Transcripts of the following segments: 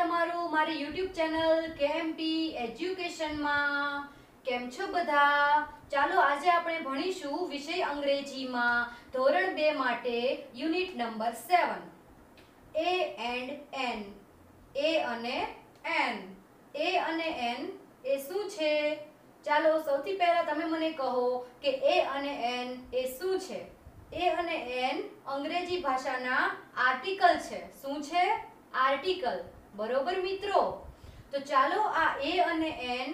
मारी YouTube channel KMP education में केम छो बधा। चालो आज आपणे भणीशुं विषय अंग्रेजी में धोरण 2 माटे unit number 7 a and an. A अने एन, ए अने एन ए शुं छे? चालो सौथी पहला तमे मने कहो के ए अने एन ए शुं छे? ए अने एन अंग्रेजी भाषाना आर्टिकल छे। शुं छे? आर्टिकल। बरोबर मित्रों, तो चालो आ ए अने एन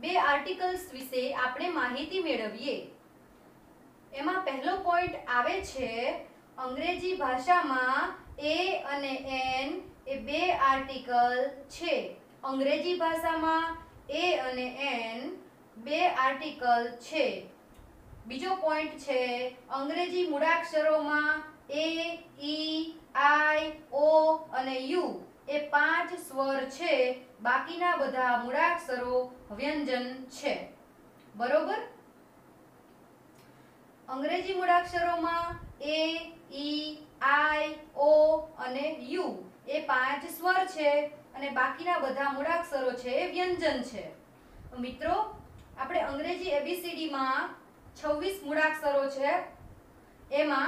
बे आर्टिकल्स विषे आपणे माहिती मेळवीए। एमां पहलो पॉइंट आवे छे अंग्रेजी भाषामां ए अने एन ए बे आर्टिकल छे। अंग्रेजी भाषामां ए अने एन बे आर्टिकल छे। बीजो पॉइंट छे अंग्रेजी मूळाक्षरोमां ए ई आई ओ अने यू ए 5 स्वर छे, बाकीना बधा मूळाक्षरो व्यंजन छे। बरोबर, अंग्रेजी मूळाक्षरोमां ए ई आई ओ अने यू ए 5 स्वर छे अने बाकीना बधा मूळाक्षरो छे व्यंजन छे। मित्रों, आपणे अंग्रेजी एबीसीडी मां 26 मूळाक्षरो छे। एमां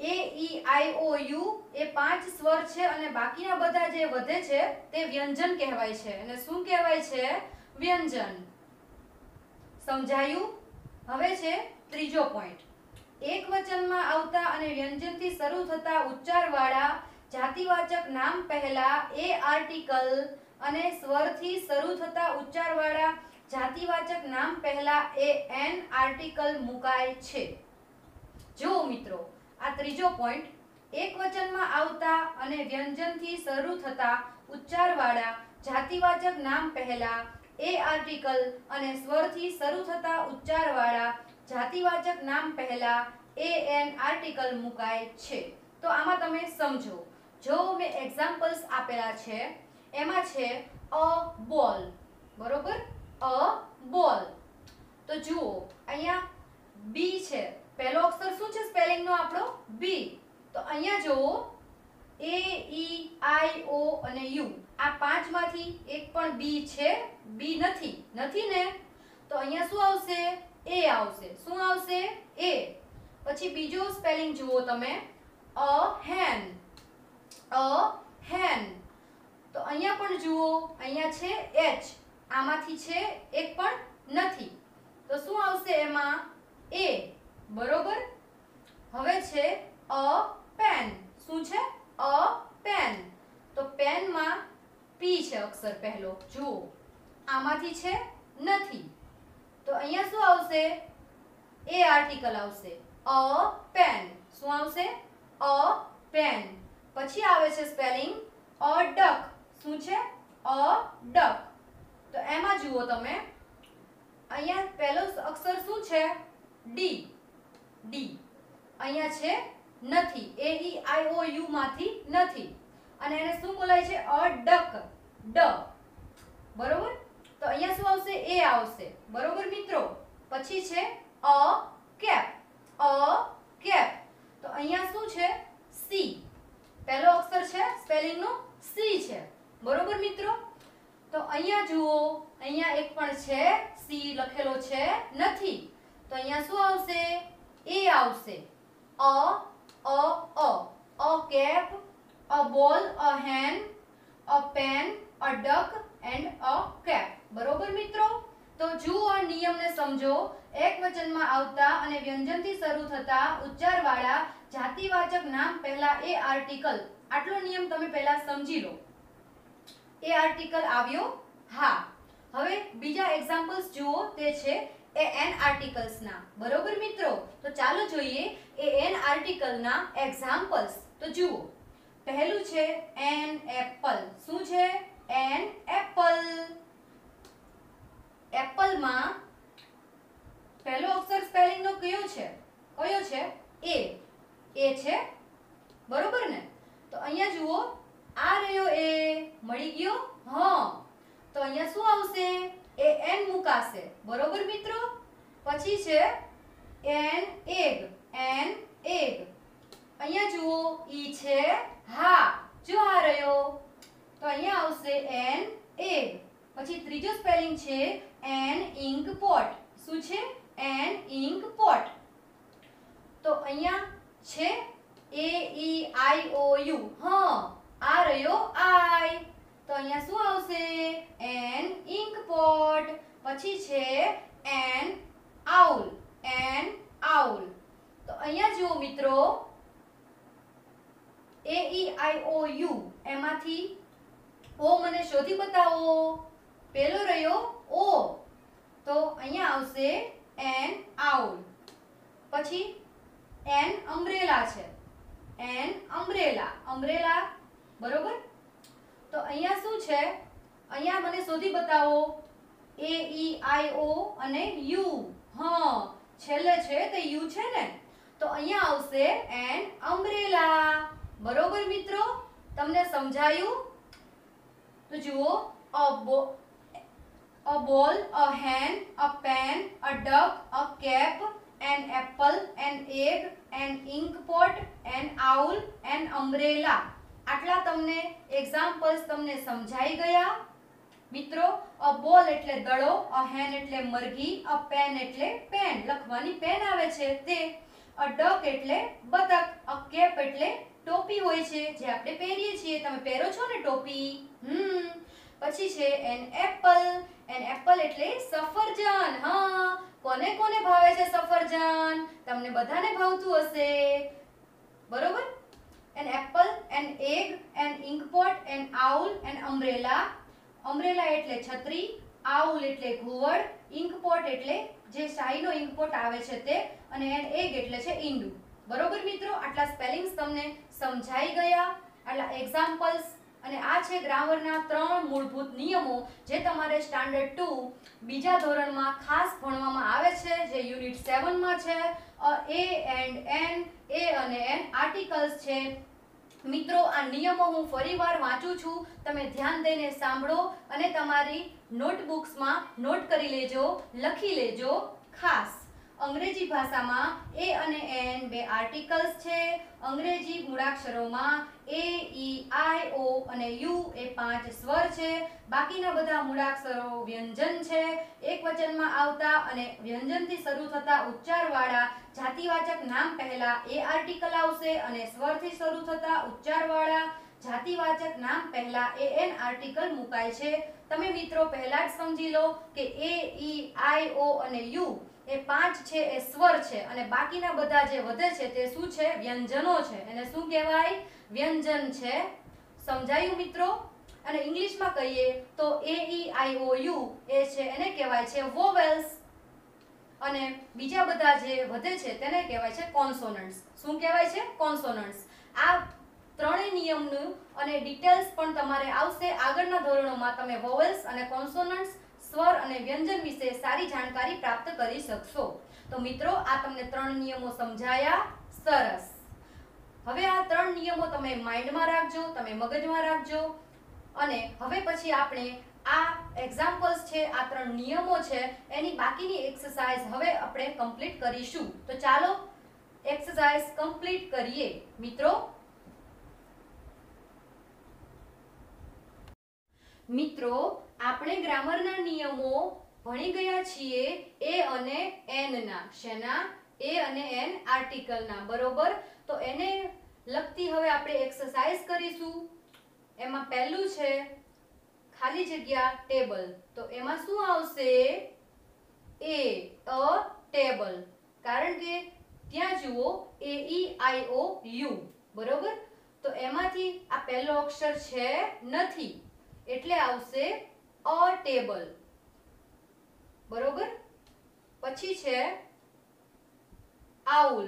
ए ई आई ओ यू ए 5 स्वर छे अने बाकीना बधा जे वधे छे ते व्यंजन कहेवाय छे। अने शुं कहेवाय छे? व्यंजन। समजायुं? हवे छे त्रीजो पॉइंट। एकवचनमां आवता अने व्यंजनथी शरू थता उच्चारवाळा जातिवाचक नाम पहेला ए आर्टिकल अने स्वरथी शरू थता उच्चारवाळा जातिवाचक नाम पहेला ए एन आर्टिकल मुकाय छे। जो मित्रों, आ त्रीजो पॉइंट एकवचनमा आवता अने व्यंजनथी शरू थता उच्चारवाळा जातिवाचक नाम पहेला ए आर्टिकल अने स्वरथी शरू थता उच्चारवाळा जातिवाचक नाम पहेला ए एन आर्टिकल मुकाय छे। तो आमां तमे समजो, जो मे एग्जाम्पल्स आपेला छे एमां छे अ बॉल। बरोबर, अ बॉल। तो जुओ अहींया बी छे, पहलो अक्षर शुं छे स्पेलिंग नो आपणो? बी। तो अहींया जोओ ए ई आई ओ अने यू आ 5 मांथी एक पण बी छे? बी नथी, नथी ने? तो अहींया शुं आवशे? ए आवशे। शुं आवशे? ए। पछी बीजो स्पेलिंग जुओ तमे अ हेन, अ हेन। तो अहींया पण जुओ, अहींया छे एच, आमांथी छे एक पण नथी। तो शुं आवशे एमां? ए। बरोबर, हवे छे अ पेन। शुं छे? A pen. तो पेन में पी छे अक्षर पहलो, जुओ आमांथी छे नथी। तो अहींया शुं आवशे? ए आर्टिकल आवशे, अ पेन। शुं आवशे? A pen. पछी आवे छे स्पेलिंग अ डक। शुं छे? A duck. तो एमां जुओ तमे अहींया पहलो अक्षर शुं छे? डी। डी अहींया छे नथी, ए ई आई ओ यू मांथी नथी अने एने शुं बोलाय छे? अ डक, ड। बरोबर, तो अहींया शुं आवशे? ए आवशे। बरोबर मित्रों, पछी छे अ केप, अ केप। तो अहींया शुं छे? सी। पहलो अक्षर छे स्पेलिंग नो सी छे। बरोबर मित्रों, तो अहींया जुओ, अहींया एक पण छे सी लखेलो छे नथी। तो अहींया शुं आवशे? ए आवशे, अ अ अ, a cap, a ball, a hen, a pen, a duck and a cap. बरोबर मित्रों, तो जुओ आ नियम ने समझो। एक वचन में आवता अने व्यंजन थी शरू थता उच्चारवाळा जातिवाचक नाम पहेला ए आर्टिकल, आटलो नियम तमे पहेला समझी लो। ए आर्टिकल आव्यो। हाँ, हवे बीजा एग्जाम्पल्स जुओ ते छे ए एन आर्टिकल्स ना। बरोबर मित्रों, तो चालो जोईए ए एन आर्टिकल ना एग्जाम्पल्स। तो जुओ पहलू छे एन एप्पल। शुं छे? An apple. एप्पल मां पहलो अक्षर स्पेलिंग नो कयो छे? कयो छे? ए। ए छे, बरोबर ने? तो अहींया जुओ आ रह्यो ए, मळी गयो। हाँ, तो अहींया शुं आवशे? ए एन मुकाशे। बरोबर मित्रों, पछी छे एन एग, एन एग। अहींया जुओ ई छे। हाँ, जो आ रह्यो तो અહીંયા આવશે એન એગ. પછી ત્રીજો સ્પેલિંગ છે એન ઇંક પોટ. શું છે? An ink pot. તો અહીંયા છે એ ઈ આઈ ઓ યુ. હા, આ રહ્યો આઈ. તો અહીંયા શું આવશે? An ink pot. પછી છે એન આઉલ. N owl. તો અહીંયા જુઓ મિત્રો, ए ई आई ओ यू एमाथी ओ मने शोधी बताओ. पेलो रह्यो ओ, तो अहींया आवशे एन आउल. पछी एन अम्ब्रेला छे. An umbrella. अम्ब्रेला बरोबर. तो अहींया शुं छे? अहींया मने शोधी बताओ ए ई आई ओ अने यू. हाँ, छेल्ले छे तो यू छे ने. तो अहींया आवशे एन अम्ब्रेला. बरोबर मित्रों, तमने समझायु? तो जुओ, अ ball, a hen, a pen, a duck, a cap, an apple, an egg, an ink pot, an owl, an umbrella. आटला तमने एक्जाम्पल्स तमने समझाई गया मित्रों. अ बॉल एटले दड़ो, अ हेन एटले मरघी, अ पेन एटले पेन, लखवानी पेन आवे छे ते, अ डक एटले बतक, अ कैप एटले टोपी होय छे जे आपणे पहेरीए छीए. तमे पहेरो छो ने टोपी. पछी छे एन एप्पल. एन एप्पल एटले सफरजन. हां, कोने कोने भावे छे सफरजन? तमने बधाने भावतुं हशे बरोबर. An apple, an egg, an ink pot, an owl, an umbrella. Umbrella एटले छतरी, आउल एटले घुवड़, इंकपोट एटले जे शाहीनो इंकपोट आवे छे ते, अने एन एग एटले छे ईंडू. बरोबर मित्रों, आटला स्पेलिंग्स तमने समझाई गया. आटला एक्जाम्पल्स अने आ छे ग्रामरना 3 मूलभूत नियमों जे तमारे स्टैंडर्ड 2 बीजा धोरण में खास भणवामां आवे छे, जे यूनिट 7 में छे. ए एंड एन, ए अने एन आर्टिकल्स छे मित्रों. आ नियमों हूँ फरीवार वाँचू छूं, तमे ध्यान दईने सांभळो अने तमारी नोटबुक्स में नोट करी लेजो, लखी लेजो. खास अंग्रेजी भाषा में ए अने एन बे आर्टिकल्स छे. अंग्रेजी मूळाक्षरों में ए ई आई ओ अने यू ए 5 स्वर छे. बाकीना बधा मूळाक्षरो व्यंजन छे. एक वचन में आवता अने व्यंजन थी शरू थता उच्चारवाळा जातिवाचक नाम पहला ए आर्टिकल आवशे अने स्वर थी शरू थता उच्चारवाळा जातिवाचक नाम पहला ए एन आर्टिकल मुकाय छे. तमे मित्रों पहला ज समझी लो के ए ई आई ओ अने यू ए 5 छे, ए स्वर छे अने बाकीना बधा जे वधे छे ते शुं छे? व्यंजनो छे. एने शुं कहेवाय? व्यंजन छे. समझायुं मित्रों? अने इंग्लिश में कहीए तो ए ई आई ओ यू ए छे एने कहेवाय छे वोवेल्स, अने बीजा बधा जे वधे छे तेने कहेवाय छे कॉन्सोनंट्स. शुं कहेवाय छे? कॉन्सोनंट्स. आ त्रणेय नियमनुं अने डिटेल्स पण तमारे आवशे आगळना धोरणोमां. तमे वोवेल्स अने कॉन्सोनंट्स, स्वर अने व्यंजन विषे सारी जानकारी प्राप्त करी शकशो. तो मित्रों, आ तमने 3 नियमों समझाया. सरस. हवे आ 3 नियमों तमे माइंड में राखजो, तमे मगज में राखजो. अने हवे पछी आपणे आ एक्जाम्पल्स छे, आ 3 नियमों छे एनी बाकीनी एक्सरसाइज हवे आपणे कम्प्लीट करीशुं. तो चालो एक्सरसाइज कम्प्लीट करीए मित्रों. मित्रों, आपणे ग्रामरना नियमों भणी गया छीए ए अने एन ना. शेना? ए अने एन आर्टिकल ना. बरोबर. तो एने लगती हवे आपणे एक्सरसाइज करीशू. एमां पहेलुं छे खाली जग्या टेबल. तो एमां शुं आवशे? A a table. कारण के त्यां जुओ ए ई आई ओ यू. बरोबर. तो एमांथी आ पहेलो अक्षर छे नथी एटले आवशे अ टेबल. बरोबर. पछी छे आउल.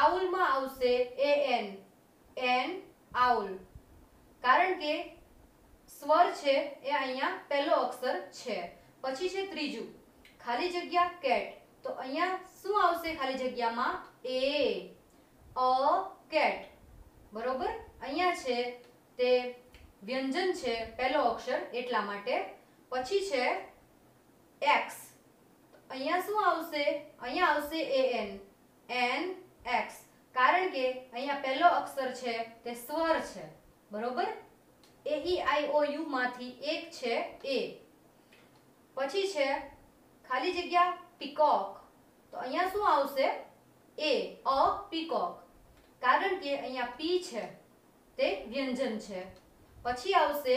आउल में आवशे ए एन, एन आउल. कारण के स्वर छे ए अहींया पहलो अक्षर छे. पछी छे त्रीजू खाली जग्या कैट. तो अहींया शुं आवशे खाली जग्या में? A a cat. बरोबर. अहींया छे ते व्यंजन छे पहलो अक्षर एटला माटे. पछी छे एक्स. अहींया शुं आवशे? अहींया आवशे ए एन, एन एक्स. कारण के अहींया पहलो अक्षर छे ते स्वर छे. बरोबर. AEIOU माथी एक छे A। पछी छे खाली जग्या पीकॉक, तो अहींया शुं आवशे A अ पीकॉक, कारण के अहींया पी छे ते व्यंजन छे। पछी आवशे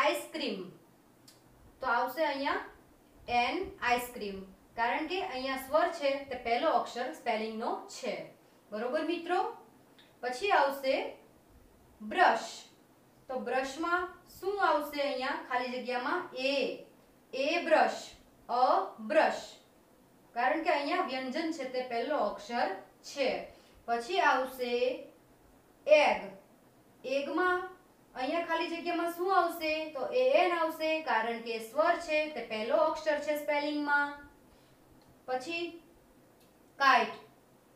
आइसक्रीम, तो आवशे अहींया एन आइसक्रीम, कारण के अहींया स्वर छे ते पहलो अक्षर स्पेलिंग नो छे। बरोबर मित्रों, पछी आवशे ब्रश, तो ब्रश में शू आवशे अहींया खाली जग्या में ए ब्रश अ ब्रश, कारण के अहींया व्यंजन छे ते पहलो अक्षर छे। पछी आवशे एग, एग में अहींया खाली जग्या में शू आवशे तो ए एन आवशे, कारण के स्वर छे ते पहलो अक्षर छे स्पेलिंग में। पछी काइट,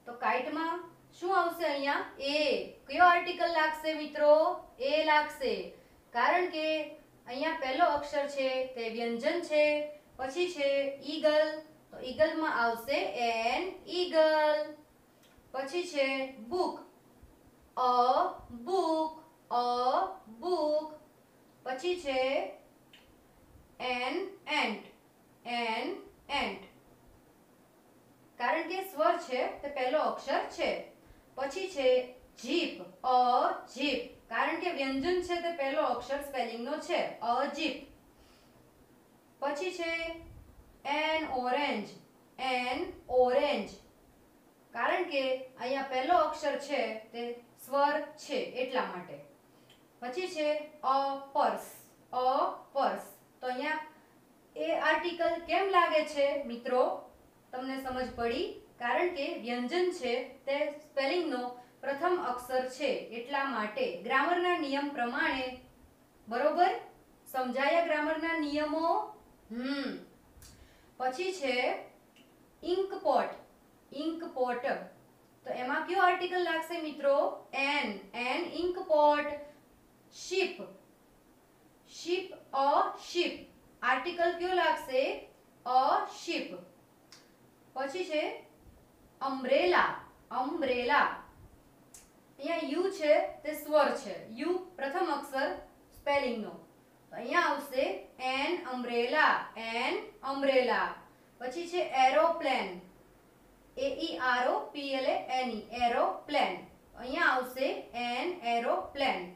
तो काइट में शू आवशे अहींया ए, क्यो आर्टिकल लागशे मित्रों? ए लागशे, कारण के अहींया पहलो अक्षर छे ते व्यंजन छे। पछी छे ईगल, तो ईगल में आवशे एन ईगल। पछी छे book, a book a book. पछी छे एन एंट, एन एंट, कारण के स्वर छे ते पहलो अक्षर छे। पछी छे जीप, अ जीप, कारण के व्यंजन छे ते पहलो अक्षर स्पेलिंग नो छे अ जीप। पछी छे एन ऑरेंज, एन ऑरेंज, कारण के अहींया पहलो अक्षर छे ते स्वर छे एटला माटे। पछी छे अ पर्स, अ पर्स, तो अहींया ए आर्टिकल केम लागे छे मित्रों? तमने समझ पड़ी? कारण के व्यंजन छे ते स्पेलिंग नो प्रथम अक्षर छे एटला माटे। ग्रामरना नियम प्रमाणे बरोबर समझाया ग्रामरना नियमो। पछी छे इंक पॉट, इंक पॉट, तो एमा क्यों आर्टिकल लागशे मित्रों? An an ink pot. Ship, ship a ship, article क्यों लागशे? A ship. पछी छे अम्ब्रेला, अम्ब्रेला, यहाँ यू छे ते स्वर छे यू प्रथम अक्षर स्पेलिंग नो, तो यहाँ आवशे एन अम्ब्रेला, एन अम्ब्रेला। पछी छे एरोप्लेन, AEROPLAN एरोप्लेन, यहाँ आवशे an aeroplane.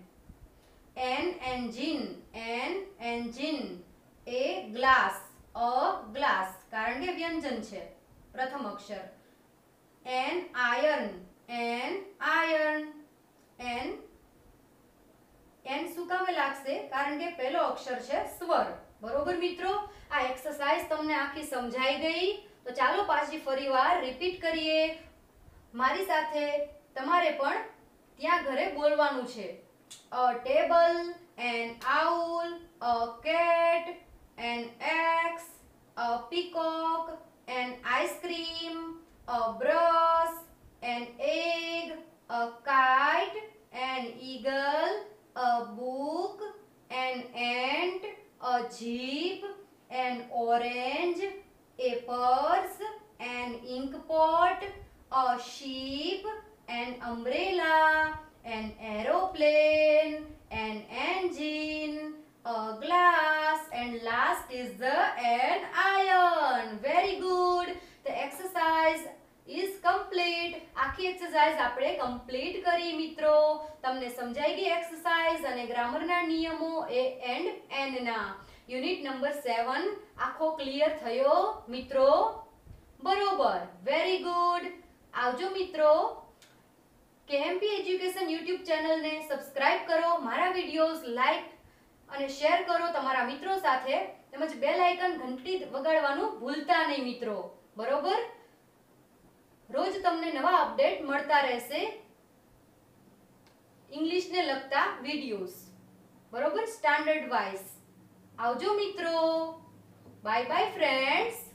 An engine, an engine, a glass, a glass, कारण के व्यंजन छे प्रथम अक्षर। An iron, an iron, an an सुकामे लागशे कारण के पहलो अक्षर छे स्वर। बरोबर मित्रों, आ एक्सरसाइज तमने आखी समझाई गई। तो चालो पाछी फरीवार रिपीट करिए, मारी साथे तमारे पण त्यां घरे बोलवानुं छे। A table, an owl, a cat, an x, a peacock, an ice cream, a brush, an egg, a kite, an eagle, a book, an ant, a jeep, an orange, a purse, an ink pot, a sheep, an umbrella, an aeroplane, an engine, a glass, and last is the an iron. Very good. The exercise is complete. आखी exercise आपणे complete करी मित्रों। तमने समझाई गई exercise अने ग्रामरना नियमो ए एंड एन ना। यूनिट नंबर 7 आखो क्लियर थयो मित्रों? बरोबर, वेरी गुड। आवजो मित्रों, केएमपी एज्युकेशन यूट्यूब चैनल ने सब्सक्राइब करो, मारा विडियोस लाइक अने शेयर करो तमारा मित्रों साथे, તેમજ બેલ આઇકન ઘંટી વગાડવાનું ભૂલતા નહીં मित्रों। बरोबर, रोज तमने नवा अपडेट मळता रहेशे इंग्लिश ने लगता वीडियोस, बरोबर, स्टैंडर्ड वाइज। आवजो मित्रों, बाय बाय फ्रेंड्स।